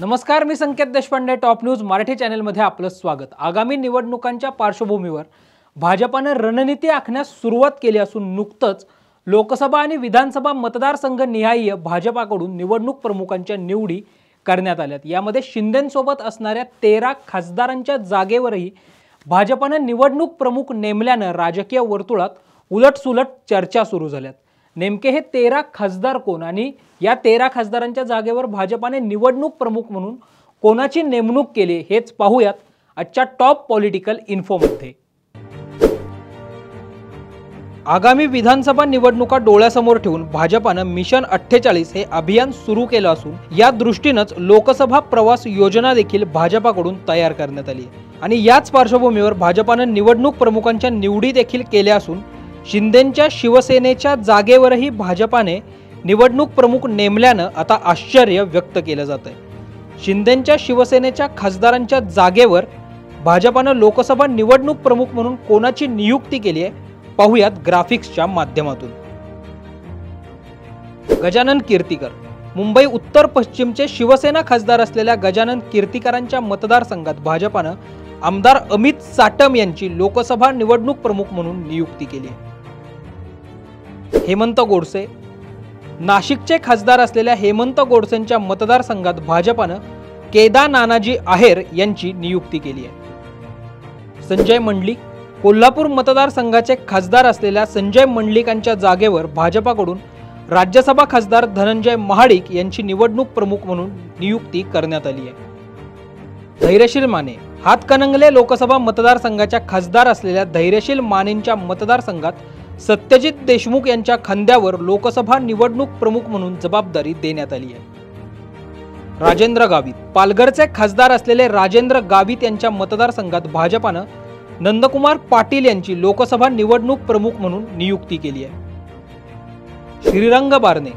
नमस्कार, मी संकेत Deshpande. Top news Marathi चॅनलमध्ये आपलं स्वागत. आगामी निवडणुकांच्या पार्श्वभूमीवर भाजपने रणनीती आखण्यास सुरुवात केली असून नुकतच लोकसभा आणि विधानसभा मतदारसंघनिहाय भाजपाकडून निवडणूक प्रमुखांच्या निवडी करण्यात आल्यात. यामध्ये शिंदेंसोबत असणाऱ्या 13 खासदारांच्या जागेवरही भाजपने निवडणूक प्रमुख नेमल्याने राजकीय वर्तुळात उलटसुलट चर्चा सुरू झाल्यात. नेमके हे 13 खासदार कोण आणि या 13 खासदारांच्या जागेवर भाजपाने निवडणूक प्रमुख म्हणून कोणाची नेमणूक केली हेच पाहूयात आजच्या टॉप पॉलिटिकल इन्फोमध्ये. आगामी विधानसभा निवडणुका डोळ्यासमोर ठेवून भाजपाने मिशन 48 हे अभियान सुरू केलं असून या दृष्टीनेच लोकसभा प्रवास योजना देखील भाजपाकडून तयार करण्यात आली आणि याच पार्श्वभूमीवर भाजपाने निवडणूक प्रमुखांच्या निवडी देखील केल्या असून शिंदेंच्या शिवसेनेच्या जागेवरही भाजपाने निवडणूक प्रमुख नेमल्याने आता आश्चर्य व्यक्त केलं जात आहे. शिंदेंच्या शिवसेनेच्या खासदारांच्या जागेवर भाजपाने लोकसभा निवडणूक प्रमुख म्हणून कोणाची नियुक्ती केली आहे पाहूयात ग्राफिक्सच्या माध्यमातून. गजानन कीर्तिकर. मुंबई उत्तर पश्चिमचे शिवसेना खासदार असलेल्या गजानन कीर्तिकरांच्या मतदारसंघात भाजपाने आमदार अमित साटम यांची लोकसभा निवडणूक प्रमुख म्हणून नियुक्ती केली आहे. हेमंत गोडसे. नाशिकचे खासदार असलेल्या हेमंत गोडसेंच्या मतदारसंघात भाजपाने केदा नानाजी आहेर यांची नियुक्ती केली आहे. संजय मंडलिक. कोल्हापूर मतदारसंघाचे खासदार असलेल्या संजय मंडलिकांच्या जागेवर भाजपाकडून राज्यसभा खासदार धनंजय महाडिक यांची निवडणूक प्रमुख म्हणून नियुक्ती करण्यात आली आहे. धैर्यशील माने. हातकणंगले लोकसभा मतदारसंघाच्या खासदार असलेल्या धैर्यशील मानेंच्या मतदारसंघात सत्यजित देशमुख यांच्या खांद्यावर लोकसभा निवडणूक प्रमुख म्हणून जबाबदारी देण्यात आली आहे. राजेंद्र गावित. पालघरचे खासदार असलेले राजेंद्र गावित यांच्या मतदारसंघात भाजपाने नंदकुमार पाटील यांची लोकसभा निवडणूक प्रमुख म्हणून नियुक्ती केली आहे. श्रीरंग बारणे.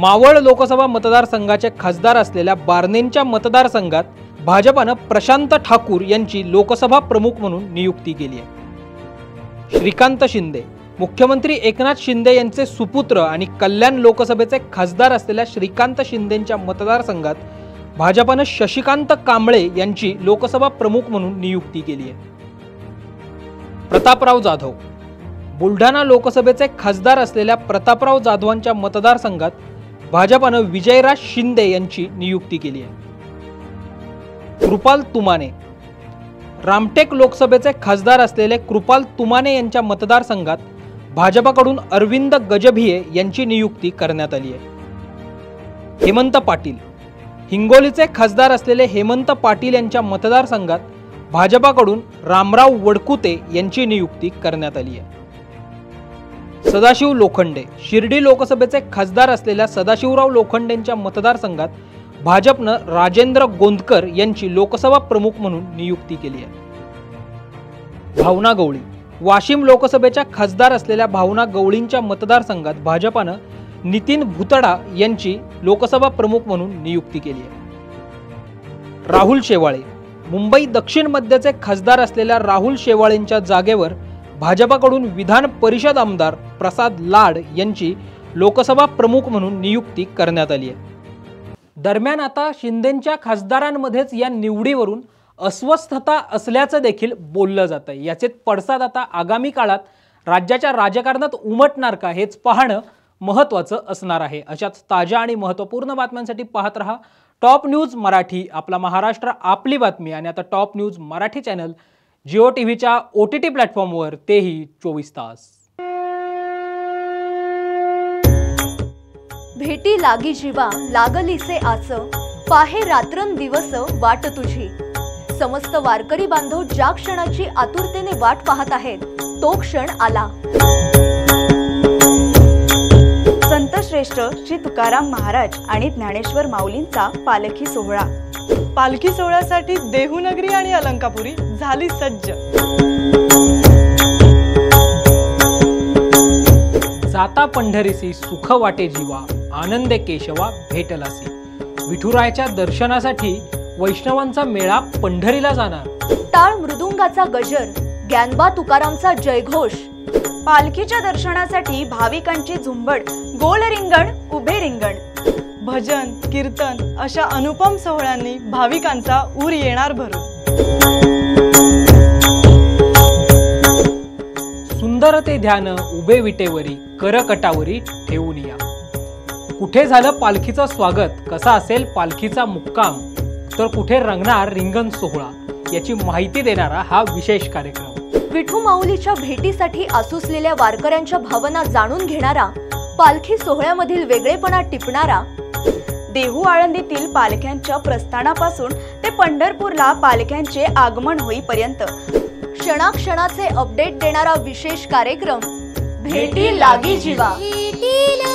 मावळ लोकसभा मतदारसंघाचे खासदार असलेल्या बारणेंच्या मतदारसंघात भाजपाने प्रशांत ठाकूर यांची लोकसभा प्रमुख म्हणून नियुक्ती केली आहे. श्रीकांत शिंदे. मुख्यमंत्री एकनाथ शिंदे यांचे सुपुत्र आणि कल्याण लोकसभेचे खासदार असलेल्या श्रीकांत शिंदेंच्या मतदारसंघात भाजपाने शशिकांत कांबळे यांची लोकसभा प्रमुख म्हणून नियुक्ती केली आहे. प्रतापराव जाधव. बुलढाणा लोकसभेचे खासदार असलेल्या प्रतापराव जाधवांच्या मतदारसंघात भाजपाने विजयराज शिंदे यांची नियुक्ती केली आहे. कृपाल तुमाने. रामटेक लोकसभेचे खासदार असलेले कृपाल तुमाने यांच्या मतदारसंघात भाजपाकडून अरविंद गजभिये यांची नियुक्ती करण्यात आली आहे. हेमंत पाटील. हिंगोलीचे खासदार असलेले हेमंत पाटील यांच्या मतदारसंघात भाजपाकडून रामराव वडकुते यांची नियुक्ती करण्यात आली आहे. सदाशिव लोखंडे. शिर्डी लोकसभेचे खासदार असलेल्या सदाशिवराव लोखंडे यांच्या मतदारसंघात भाजपनं राजेंद्र गोंदकर यांची लोकसभा प्रमुख म्हणून नियुक्ती केली आहे. भावना गवळी. वाशिम लोकसभेच्या खासदार असलेल्या भावना गवळींच्या मतदारसंघात भाजपानं नितीन भुतडा यांची लोकसभा प्रमुख म्हणून नियुक्ती केली आहे. राहुल शेवाळे. मुंबई दक्षिण मध्यचे खासदार असलेल्या राहुल शेवाळेंच्या जागेवर भाजपाकडून विधान परिषद आमदार प्रसाद लाड यांची लोकसभा प्रमुख म्हणून नियुक्ती करण्यात आली आहे. दरम्यान आता शिंदेंच्या खासदारांमध्येच या निवडीवरून अस्वस्थता असल्याचं देखील बोललं जातं. याचे पडसाद आता आगामी काळात राज्याच्या राजकारणात उमटणार का हेच पाहणं महत्त्वाचं असणार आहे. अशाच ताज्या आणि महत्त्वपूर्ण बातम्यांसाठी पाहत रहा टॉप न्यूज मराठी, आपला महाराष्ट्र आपली बातमी. आणि आता top news Marathi channel Jio T व्हीच्या OTT प्लॅटफॉर्मवर, तेही 24 तास. भेटी लागी जीवा लागलीसे आस, पाहे रात्रंदिवस वाट तुझी. समस्त वारकरी बांधव ज्या क्षणाची आतुरतेने वाट पाहत आहेत तो क्षण आला. संत श्रेष्ठ श्री तुकाराम महाराज आणि ज्ञानेश्वर माऊलींचा पालखी सोहळा. पालखी सोहळ्यासाठी देहूनगरी आणि अलंकापुरी झाली सज्ज. जाता पंढरीसी सुख वाटे जीवा, आनंदे केशवा भेटलासी. विठुरायाच्या दर्शनासाठी वैष्णवांचा मेळा पंढरीला जाणार. टाळ मृदुंगाचा गजर, ज्ञानबा तुकारामचा जयघोष. पालखीच्या दर्शनासाठी भाविकांची झुंबड, गोल रिंगण, उभे रिंगण. भजन कीर्तन अशा अनुपम सोहळ्यांनी भाविकांचा ऊर येणार भरून। सुंदरते ध्यान उभे विटेवरी करकटावरी ठेवून या। कुठे झालं पालखीचं स्वागत, कसा असेल पालखीचा मुक्काम, तर कुठे रंगणार रिंगण सोहळा याची माहिती देणारा हा विशेष कार्यक्रम। विठू माऊलीच्या भेटीसाठी आसुसलेल्या वारकऱ्यांच्या भावना जाणून घेणारा, पालखी सोहळ्यामधील वेगळेपणा टिपणारा, देहू आळंदीतील पालख्यांच्या प्रस्थानापासून ते पंढरपूरला पालख्यांचे आगमन होईपर्यंत क्षणाक्षणाचे अपडेट देणारा विशेष कार्यक्रम भेटी लागी जीवा।